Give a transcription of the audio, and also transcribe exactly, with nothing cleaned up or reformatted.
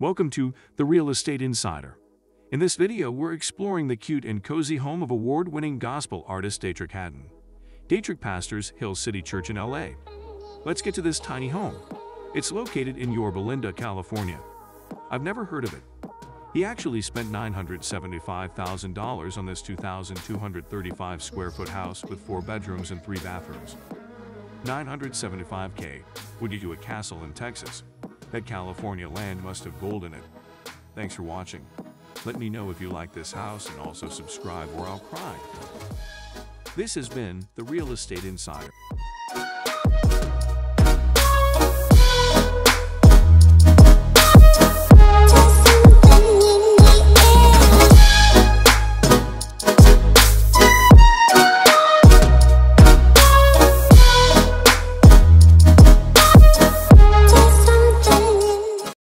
Welcome to The Real Estate Insider. In this video, we're exploring the cute and cozy home of award-winning gospel artist Deitrick Haddon. Deitrick pastors Hill City Church in L A. Let's get to this tiny home. It's located in Yorba Linda, California. I've never heard of it. He actually spent nine hundred seventy-five thousand dollars on this two thousand two hundred thirty-five square foot house with four bedrooms and three bathrooms. nine hundred seventy-five K would get you a castle in Texas. That California land must have gold in it. Thanks for watching. Let me know if you like this house and also subscribe or I'll cry. This has been The Real Estate Insider.